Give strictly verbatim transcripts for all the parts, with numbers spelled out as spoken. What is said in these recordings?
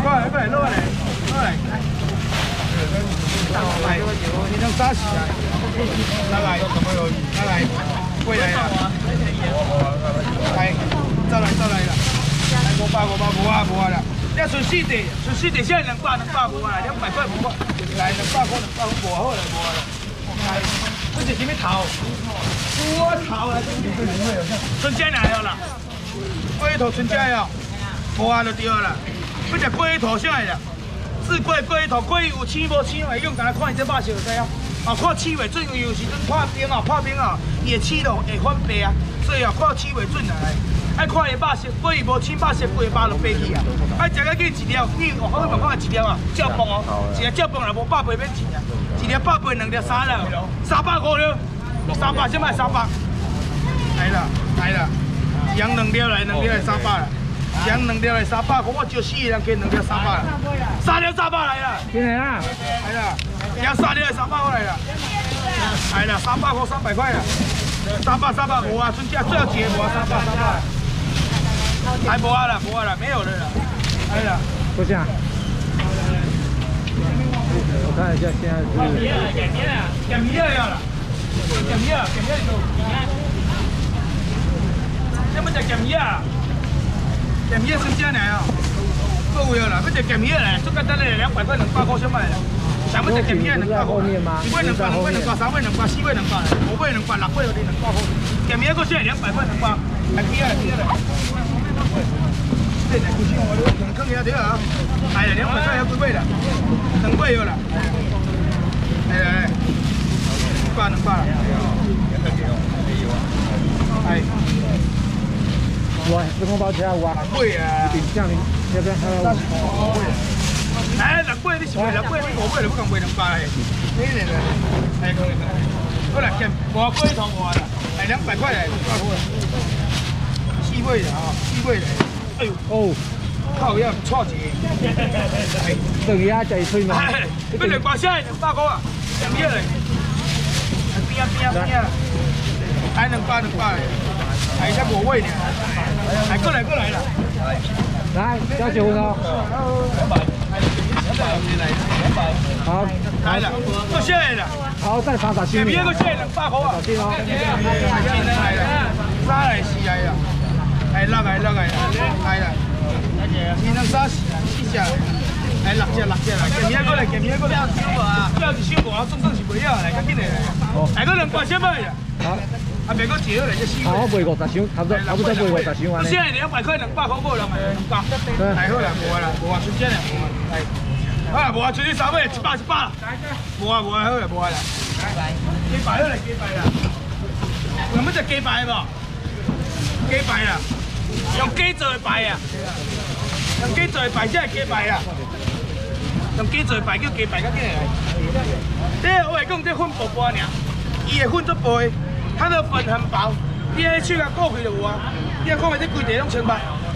过来，过来，过来，过来。来，你能扎起来？来来，来来，过来啦！来，再来，再来啦！来，五百，五百，五百，五百啦！要剩四袋，剩四袋，现在两百，两百五啊，两百块五啊，来两百块，两百块五好啦，五啦。 不是什么头，我头来，春节来了啦，龟头春节了，无下就对啦。要食龟头啥个啦？四龟龟头龟有青无青袂用，干那看伊只肉色就知啊。啊，看青袂准，有时阵拍冰啊，拍冰啊，伊的青咯会反白啊，所以啊，看青袂准来。爱看伊肉色，龟无青肉色，龟肉就白去啊。爱食到见一条，你哦，好，慢慢一条啊，照放哦，一条照放啦，无百倍免钱啊。 一条八百，两条三了，三百五了，三百先买三百，来啦来啦，养两条来，两条来三百啦，养两条来三百，我招四个人给两条三百啦，三条三百来啦，进来啦，来啦，养三条来三百过来啦，来啦，三百块三百块啦，三百三百五啊，剩下最后一个五啊，三百三百，还无啊啦，无啊啦，没有了啦，来啦，坐下。 我看一下，现在是。点米了，点米了要了，点米了，点米了都。要么就点米啊，点米生鲜来啊，够要了，不就点米来，最简单的两百块能挂高先买了。想不就点米能挂高？一块能挂，两块能挂，三块能挂，四块能挂，五块能挂，六块有的能挂高。点米够些，两百块能挂，还低啊低啊。 对的，估计我都能坑下掉啊！哎呀，两百块还不贵了，能贵有了。哎哎，能挂能挂了。哎，我这个包起来我贵啊！顶上的要不要？哎，能贵你是能贵，你我贵了不能贵能挂哎。你来来，哎，过来过来，过来先，我贵同我了，哎，两百块来，挂过来，四位的啊，四位的。 哎呦哦，靠呀，错字，等于阿仔吹嘛，不能挂线，大哥啊，两边嘞，边啊边啊边啊，还能挂能挂嘞，还在我位呢，还过来过来了，来，加九个，好，来了，过线了，好，再查查线，边个线能挂好啊？先哦，来了，再来试下呀。 哎，六个，六个，哎啦，你能打四四只？哎，六只，六只啦，今年过来，今年过来，不要少无啊，不要是少无啊，总算是袂了来，赶紧来，来个两百千买啦，啊，袂过少来只四。啊，我卖五十箱，差不多，差不多卖五十箱啊。现在两百块两百块够了嘛？够，太好啦，无啦，无啊，出钱啦，哎，好啦，无啊，出去三百，一百一百啦，无啊无啊好啦，无啊啦，几百好啦，几百啦，有乜只几百无？几百啦？ 用鸡做的排啊，用鸡做的排才是鸡排啊，用鸡做的排叫鸡排，较紧来。这我来讲，这粉薄薄尔，伊的粉足薄，它的粉很薄，你安尼手甲裹开就有啊。你看卖这规地拢青包，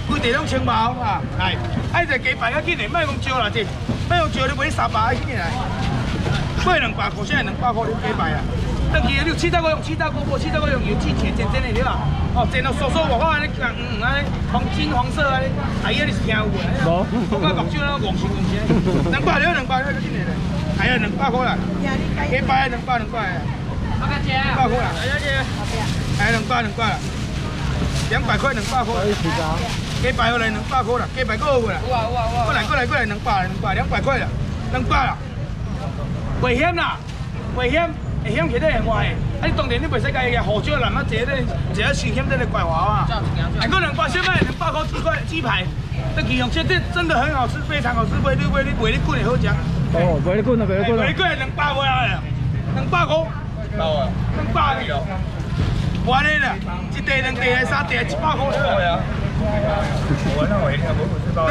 规地拢青包啊，来，爱只鸡排较紧来，莫讲少啦，这莫讲少，你买三包，紧来。买两包，可是两包可能鸡排啊。 等起你切到个用切到个，无切到个用油煎煎煎煎的对吧？哦，煎到酥酥滑滑安尼，嗯嗯安尼，黄金黄色安尼，哎呀，你是听有无？无，我讲目睭那戆神戆神，两百了两百了，真的嘞，哎呀，两百块啦，一百两百两百啊，我讲姐，两百块啦，哎呀姐，哎两百两百啦，两百块两百块，一百过来两百块啦，一百够过啦，过来过来过来两百两百两百块啦，两百啦，危险啦，危险。 会险起得系我系，啊你当然你袂使介个胡椒男啊坐咧坐咧新鲜在咧怪我啊。还佫两百小卖，两百块鸡块鸡排，这鸡肉真的真的很好吃，非常好吃，袂你袂你袂你滚也好食。哦，袂你滚啊，袂你滚啊。袂你滚两百块啊，两百块。老啊，两百几咯。我呢啦，一袋两袋三袋一百块。两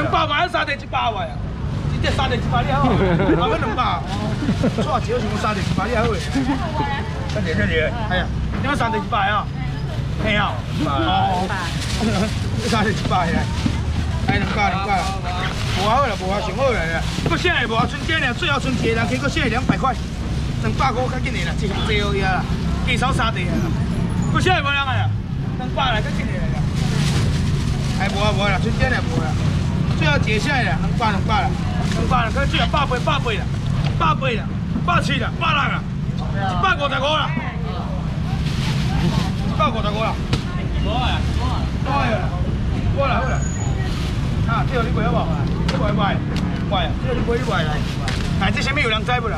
百块三袋一百块啊。 这三十一百了，还要两百，错少是三十一百了，好诶。真热真热，哎呀，你们三十一百啊？嘿啊，哦，三十一百啊，哎，两百两百，无好啦，无好上好啦，搁剩下无啊，剩这俩最后剩一个人，结果剩下两百块，两百块较紧诶啦，真少个啦，至少三地啊，搁剩下无人个啦，两百啦，较紧诶啦，哎，无啊无啦，剩这俩无啦。 最后要解下来了，很乖很乖了，很乖了，可以了，百倍百倍了，百倍了，百七了，百六了，一百五十五了，一百五十五了，无啊，无啊，无啦好啦，啊，这个你卖好无？你卖卖，卖啊，这个你卖你卖来，哎，这啥物有人知不啦？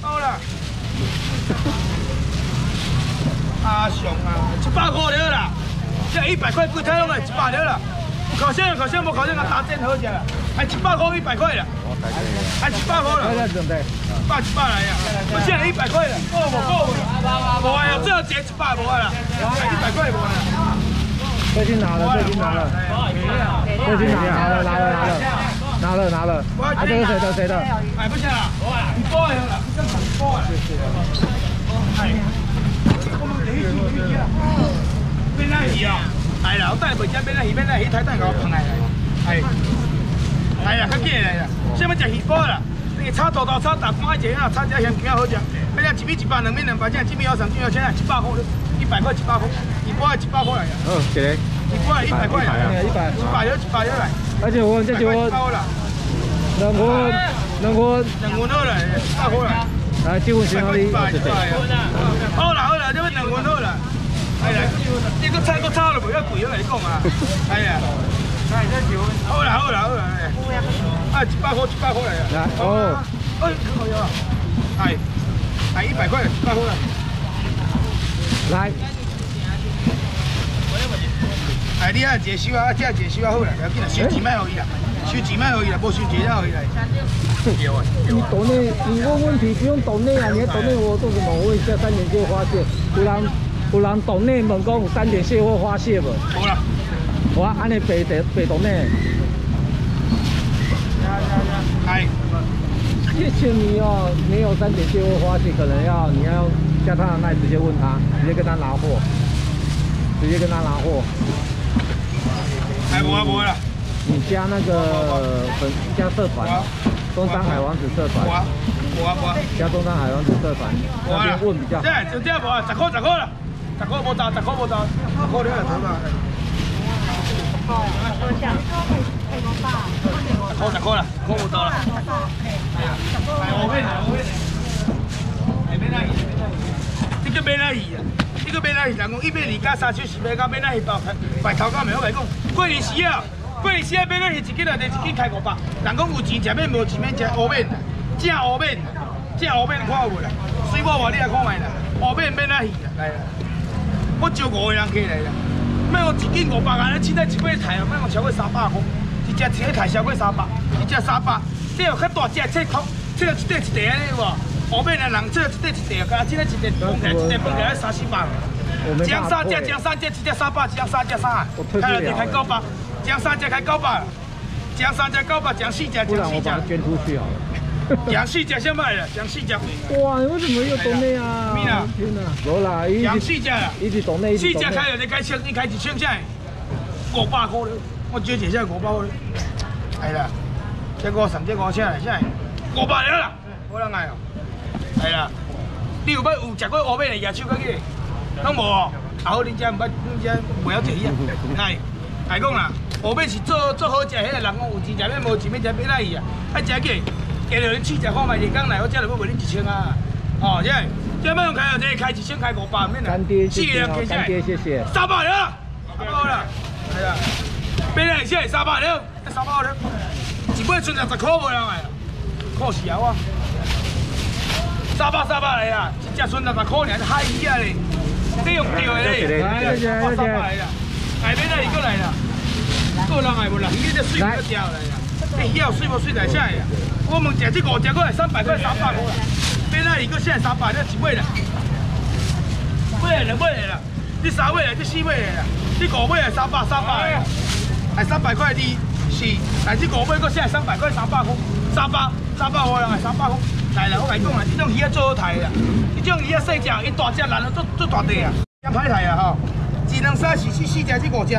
好啦。阿翔啊，一百五了啦，这一百块几台拢来一百了啦。 考生，考生无考生，我打针好食啦，还一百块一百块啦，还一百块啦，百一百来呀，我现在一百块了，够无够？无啊，最后结一百无啦，一百块无啦。最近拿了，最近拿了，最近拿了，拿了拿了，拿了拿了。啊，这是谁的？谁的？买不下啦，你包下啦，不正常包啊。哎，我们得去去去啦，别那鱼啊！ 哎啦，我等下袂食，免来鱼，免来鱼，台等下我捧来来。哎，哎啦，较紧来啦。想要食鱼脯啦，那个炒土豆、炒大干，一个啊，炒只咸姜好食。要食一米一百，两米两百，这样一米二三，一米二三，一百块，一百块，一百块，鱼脯一百块来呀。嗯，一个。鱼脯一百块来呀，一百，一百要一百要来。而且我，这就我。两个，两个。两个好了，一百块来。来，这我先拿你。好啦好啦，这边两个好啦。 哎呀，你个菜个炒了袂遐贵，我来讲啊！哎呀，哎，真少。好啦好啦好啦，哎，一百块一百块来啊！哦，哎，好呀，哎，哎，一百块一百块来。来，哎，你啊，一收啊，这一收啊好啦，不要紧啦，收钱卖给伊啦，收钱卖给伊啦，无收钱才给伊来。对啊，对啊。你岛内，你问问题不用岛内啊，你岛内我做什么？我问一下三年就发现，不然。 有人岛内问讲有三点蟹或花蟹无？无啦，我安尼白白白岛内。哎，谢谢你哦，没有三点蟹或花蟹，可能要你要加他的麦，直接问他，直接跟他拿货，直接跟他拿货。哎，我不会了。你加那个粉加社团，中山海王子社团。我我加中山海王子社团，那边问比较。对，就这样吧，十块十块了。 十块无到，十块无到，十块了也得啦。哦，多少？十块十块啦，十块无到啦。哎呀，我买啦，我买啦。哎，买哪鱼？你叫买哪鱼啊？你叫买哪鱼？人讲一买二加三手是买到买哪鱼包？白头到没有？我来讲，过年时啊，过年时啊买哪鱼一斤内底一斤开五百。人讲有钱食面，无钱免食乌面，正乌面，正乌面看有无啦？水果无你来看卖啦，乌面买哪鱼啊？来啦。 我招五个人过来啦，卖我一斤五百啊！咱凊彩一尾台哦，卖我超过三百块，一只一尾台超过三百，一只三百。这有较大只，切空，切到一块一块安尼有无？后面啊人切到一块一块，甲凊彩一块分起来，一块分起来三四百。将三只，将三只，一只三百，将三只三。开了就开九百，将三只开九百，将三只九百，将四只，将四只。不然我把它捐出去好了。 杨四只先卖了，杨四只。哇，为什么又懂内啊？咪啦，天哪！无啦，杨四只啦，一直懂内，四只开了，你开千，你开一千下，五百块了，我招一下五百了。哎啦，这五三这五千来，啥？五百了啦，无人爱哦。哎啦，你有捌有食过乌面的野手过去？拢无哦。啊好，恁遮唔捌，恁遮袂晓提伊啊。哎，来讲啦，乌面是做做好食，迄个人讲有钱食面，无钱要食面来伊啊，爱食起。 加着恁试食看卖，人工来我这就要卖恁一千啊！哦，这这卖用开哦，这开一千开五百免啦。四个人加起来，谢谢。三百了，好啦，系啊，免啦，这三百了，三百了，一尾剩下十块无人卖，可惜啊我。三百三百来啊，一只剩下十块尔，嗨鱼啊嘞，你用钓的嘞，来，谢谢谢谢。哎，免啦，伊过来啦，个人爱无人，伊这水不钓来啦，这鱼有水无水来啥呀？ 我问食这五只块三百块三百块啦，变哪里搁现在三百了一尾啦，尾两尾啦，你三尾啦，你四尾啦，你五尾啦三百三百啦，哎三百块你四是，但是五尾佫四十三百，佫三百块，三百三百块人个三百块。来啦，我甲你讲啦，这种鱼仔最好刣啦，这种鱼仔细只，伊大只难，做做大块啊，真歹刣啊吼。一两三四四四只，这五只，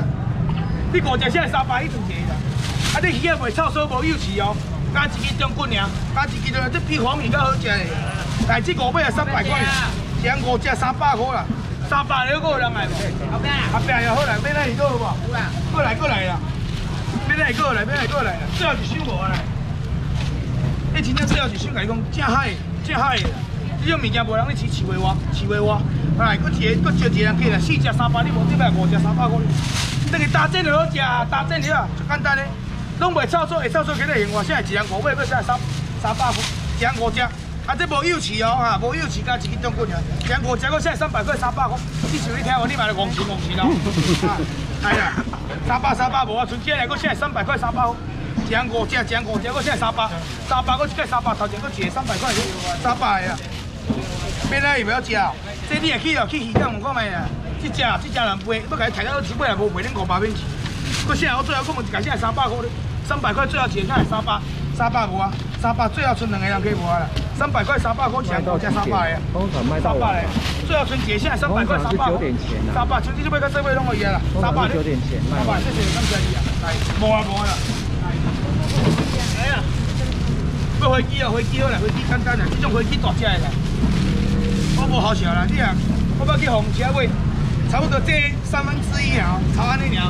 你五只才三百一吨个啦。啊，你鱼仔袂臭臊无幼稚哦，加一支中棍尔，加一支了，这比黄鱼较好食嘞。但这五尾啊三百块，一人五只三百块啦。 三百了，够人来无？后边啊，后边也好来，边来一个好无？有啦，过来过来啦，边来一个来，边来一个来啦，最后一箱无来。你真正最后一箱，甲你讲正海的，正海的啦。这种物件无人咧饲，饲袂活，饲袂活。来，佫一个，佫招一个人去啦，四只三百，你无得卖五只三百块。这个大煎就好食，大煎了，最简单嘞，拢袂臭臊，会臭臊肯定闲话，啥一人五百，要啥三三百块，一人五只。 啊，这无幼稚哦，哈，无幼稚加一斤中骨尔，两五只，我现在三百块三百块，你想你听我，你嘛来戆钱戆钱咯，哎呀，三百三百无啊，剩这来，我现在三百块三百块，两五只，两五只，我现在三百，三百我一个三百，头前我一个三百块，三百呀，别来伊袂晓食哦，这你也去哦，去鱼港问看卖啊，这只这只人卖，要甲伊抬到一百也无卖恁五百蚊钱，我现在我最后我问一家现在三百块咧，三百块最后一个才三百。 三百五啊，三百最后剩两个人去无啊啦，三百块三百块钱多加三百个啊，三百嘞，最后剩结下三百块三百，三百像你这边个这边拢可以啦，三百嘞，三百这是三千二啊，来，无啊无啊啦，哎呀，要飞机啊飞机好啦，飞机简单啦，这种飞机大只个啦，我无好笑啦，你啊，我要去红车尾，差不多这三分之一啊，差安尼尔，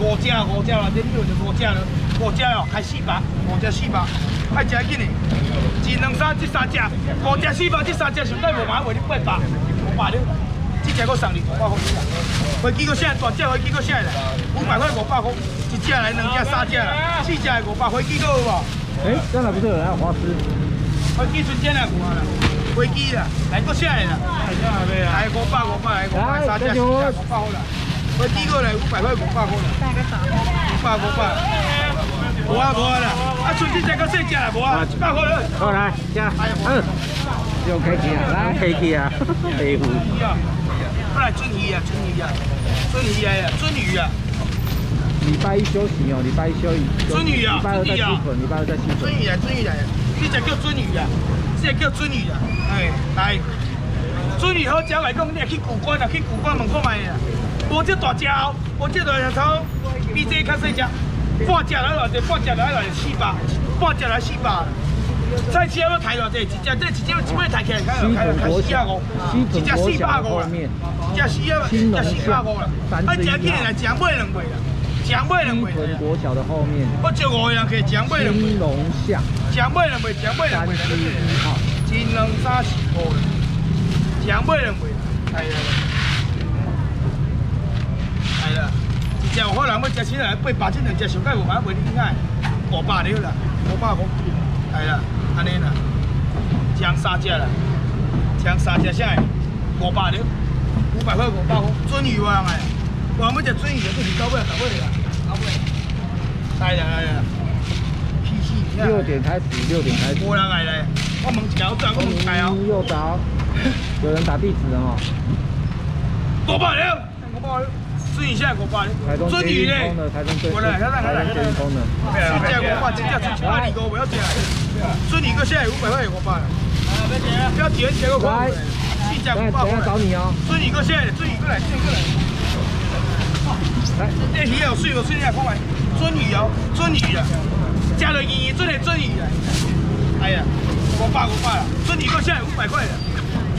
五只五只啦，恁有就五只了。 五只哦，开四百，五只四百，爱食紧嘞，一两三这三只，五只四百，这三只上底无买卖你八百，五百了，这只我送你五百块钱啦。飞机搁啥？大只飞机搁啥啦？五百块五百块，一只来两只三只啦，四只五百，飞机搁有无？哎，刚才不是有人要花枝？飞机瞬间来有啊啦，飞机啦，来搁啥啦？来五百五百，五百三只四只五百好啦，飞机过来五百块五百块啦，五百五百。 无啊无啊啦，啊剩这只够细只啦，无啊，一百块了。好来，吃，嗯，又开机啊，来开机啊，皮肤。过来准鱼啊，准鱼啊，准鱼啊，准鱼啊。礼拜一休息哦，礼拜一休息。准鱼啊，准鱼啊，礼拜二再休息。准鱼啊，准鱼啊，这只叫准鱼啊，这叫准鱼啊，哎，来，准鱼好食来讲，你啊去古关啊，去古关门看卖啊，无这大只哦，无这大只头，比这较细只。 半只来偌济，半只来偌济四百，半只来四百。菜市要抬偌济，一只这一只一尾抬起来，开开开四啊五，一只四百五啦，一只四啊，一只四百五啦。啊，食起来食买两尾啦，食买两尾。新国小的后面。我招五个人去食买两尾。金龙巷。食买两尾，食买两尾。一两三四五啦，食买两尾。哎呀，哎呀。 食有可能要食起来八百，这两只上解无法卖你矮，五百了啦，五百块，系啦，安尼啦，抢三只啦，抢三只啥？五百了，五百块五百块，准鱼话个，我要食准鱼，都是九尾十尾啦，九尾，来啦来啦，脾气一下。六点开始，六点开始。无人来来，我门桥转，我门桥。又找，有人打地址哦。五百了，五百了。 准一下五百，准鱼嘞！过来，来来来来来，一只五百，一只准八二五，不要吃。准鱼个现在五百块五百了，不要点这个款。一只五百，我要找你哦。准鱼个现在，准鱼过来，准鱼过来。来，这鱼有水无水啊？看卖，准鱼哦，准鱼啊，吃了鱼，准的准鱼啊。哎呀，五百五百了，准鱼个现在五百块了。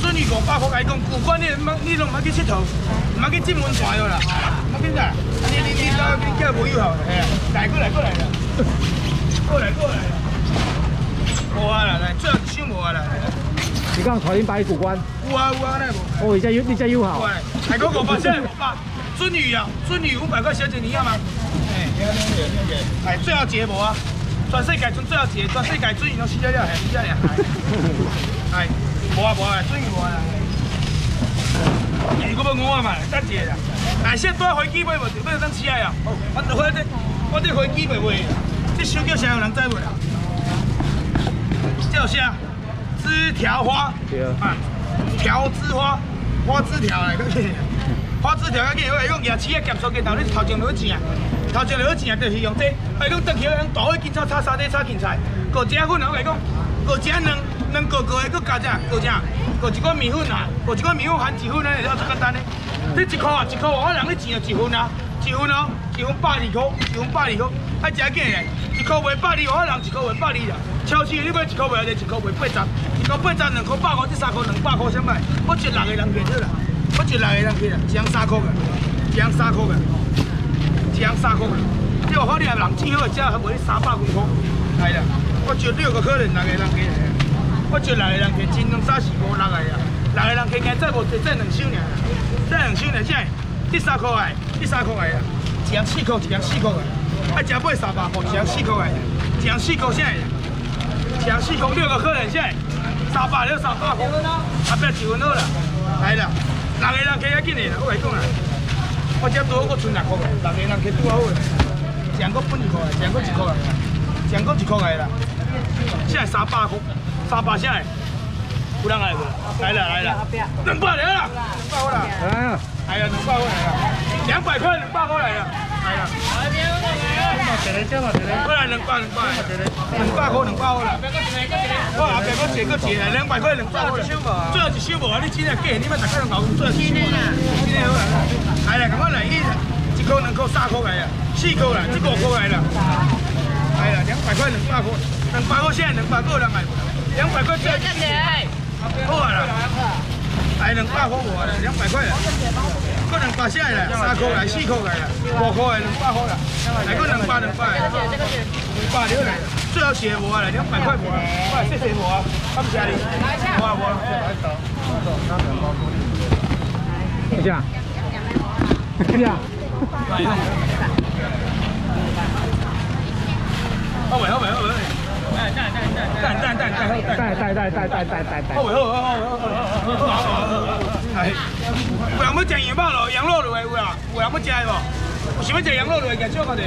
准你五百块，伊讲古关你毋，你拢毋去佚佗，毋去浸温泉了啦。啊，边个？你你你到边叫无友好？哎，来过来过来啦，过来过来啦。无啊啦，来最后一箱无啊啦。你讲台顶摆古关？有啊有啊，那无。哦，你只友你只友好。还讲五百块，五百。准女啊，准女五百块小姐你要吗？哎，哎，最后一个无啊，全世界剩最后一个，全世界准女拢死了了，系死了了，哎。 无啊无啊，水无啊！如果要我啊嘛，等一下啦。但是带飞机买无，就要咱吃啊。我这我这我这飞机袂卖，这小叫啥有人知袂啦？叫啥？枝条花。对啊。条枝花，花枝条来个去。花枝条个去，我来用牙齿啊夹出去，头你头前落去吃。头前落去正就是用这個，哎，讲倒去用大火警炒炒三底炒芹菜，搁只粉我来讲，搁只卵卵糊糊的，搁加啥？搁啥？搁一块面粉啊，搁一块面粉含一份，咱会晓做简单嘞。你一块啊，一块我人咧钱就一份啊，一份哦，一份百二块，一份百二块，啊，真紧嘞，一块卖百二，我人一块卖百二啦。超市你买一块卖就一块卖八十，一块八十，两块百五，这三块两百块，啥物？我一六个人去啦，我一六个人去啦，一人三块个。 一样三块个，一样三块个，即话好你啊人只好食，还卖你三百几块，系啦。我招六个客人，六个人客，我招六个人客，真两三四五六个呀，六个人客，今再无再再两箱尔，再两箱尔，即即三块个，即三块个呀，一样四块，一样四块个，爱食买三百块，一样四块个，一样四块啥个，一样四块六个客人啥，三百了三百块，后壁一分好啦，系啦，六个人客较紧个啦，我来讲啦。 我只拄好阁剩六块个，六个人去拄好个，一人阁分一块个，一人阁一块个，一人阁一块个啦。现在三百块，三百啥个？有人来无？来啦来啦，两百来啦，两百块啦。哎呀，哎呀，两百块来啦，两百块两百块来啦，来啦。这里这嘛这里，过来两百两百，两百块两百块啦。我后边阁一个一个，两百块两百块。最后一首无啊，你真个假？你咪大家拢熬，最后一首啦，真个好啦。 哎啦，咁我来伊一个两个三个来啦，四个啦，一个个来啦。哎啦，两百块两百块，两百块现在两百个人来，两百块再进来。好啊啦，哎两百块无啊啦，两百块啦，个两百现在啦，三个来，四个来啦，五个来两百块啦，来个两百两百，两百了来，最后写无啊啦，两百块无啊，我谢谢无啊，感谢你，无啊无啊，谢谢。 对啊，好喂好喂好喂，哎，等等等等等等等等等等等等等，好喂好好好好好好好，哎，有人要食羊肉咯，羊肉类有啊，有人要食的无？有想要食羊肉类，介少个的。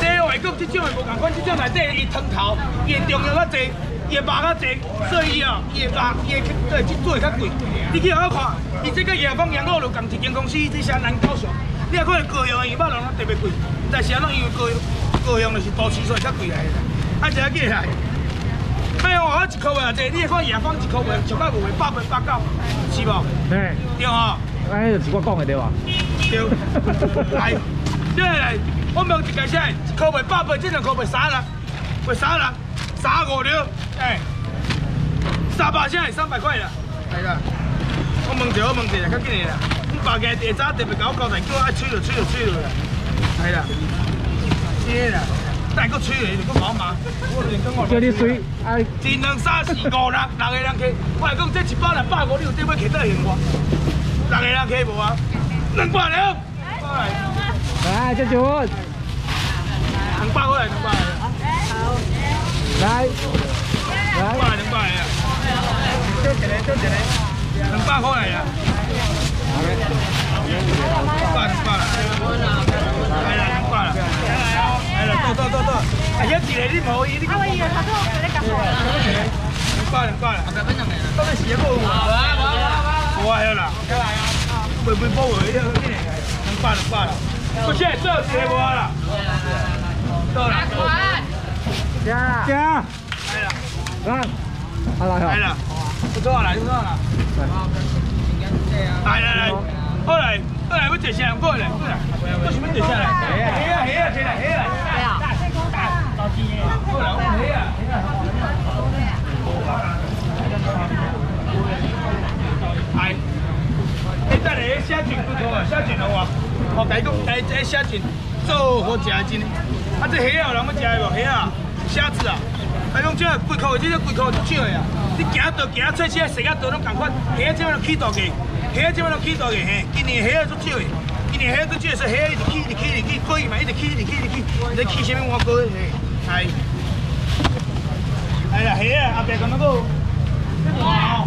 这个外国这种的无同款，这种内底伊汤头、伊中药较济、伊肉较济，所以哦，伊肉伊的对这做会较贵。你去好看。 伊这个夜光羊肉就同一间公司，这些难搞上。你若看高雄的羊肉，拢特别贵，但是啊，拢因为高高雄就是都市所以较贵来啦。啊，一下过来，哎呦，我一块卖偌济？你若看夜光一块卖一百五、百八、百九，是无？对，对吼。哎，就是我讲的对哇。对。哎，对来，我问一个啥？一块卖百八，这两块卖三啦，卖三啦，三五了，哎，三百啥？三百块啦，来啦。 我问着，我问着啦，较紧个啦。阮爸家下早特别甲我交代，叫我爱吹落，吹落，吹落啦。系啦，真个啦。但系佫吹落，伊就佫我骂。叫你吹，哎，一两三四五六六个人客，我来讲这一百六百五，你有得要摕倒还我？六个人客无啊？两百了。来，这就两百过来，两百来。来，两百两百啊！就一个，就一个。 两百块来呀！两百两百啦，来啦两百啦，来啦多多多多，啊一个你冇伊，你讲。啊我伊个头先在咧夹货啦。两百两百啦，到底是一个冇？冇啊，有啦。未未包回去，两百两百啦，不是这是我啦。到啦。加加。来啦。来。好啦。来啦。 不错啦，不错啦。来来来，过来过来，要坐下来，过来过来，为什么坐下来？黑啊黑啊，谁来黑啊？谁啊？老金，过来，黑啊。哎，你等下写信不错啊，写信好啊。我第一个第一写信做好食真，啊这黑啊有人要食无？黑啊，虾子啊，哎讲这几块，这几块足少个啊。 你行到行出去，食啊都拢同款。虾即摆拢起大价，虾即摆拢起大价嘿。今年虾足少的，今年虾足少，说虾一直起，一直起，一直起，过去嘛一直起，一直起，一直起，在起啥物我过去嘿。哎，哎啦虾啊，阿伯讲那个，你无啊？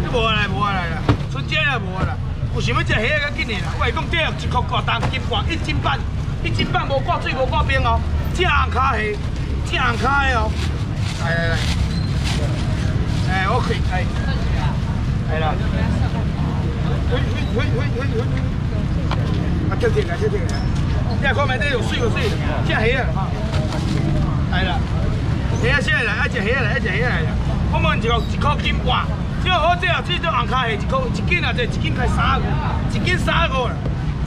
你无来无来啦，春节也无啦。有想要食虾较紧的啦。我来讲，这有一块挂单金挂一斤半，一斤半无挂水无挂冰哦，正红卡虾，正红卡的哦。来来来。 哎，我可以开，来啦！喂喂喂喂喂喂！啊，就这个，就这个。一講咪都用輸個輸，即係起啊，係啦，起啊先嚟，一隻起嚟，一隻起嚟，我問一個一箍金半，即係我即係即種紅卡係一箍一斤啊，就一斤開三個，一斤三個啦，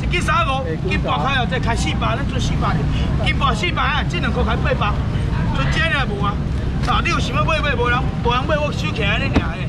一斤三個，金半開後再開四百，咱做四百，金半四百啊，即兩個開八百，做正咧無啊，嗱你有想要買買無人，無人買我收起來你倆個。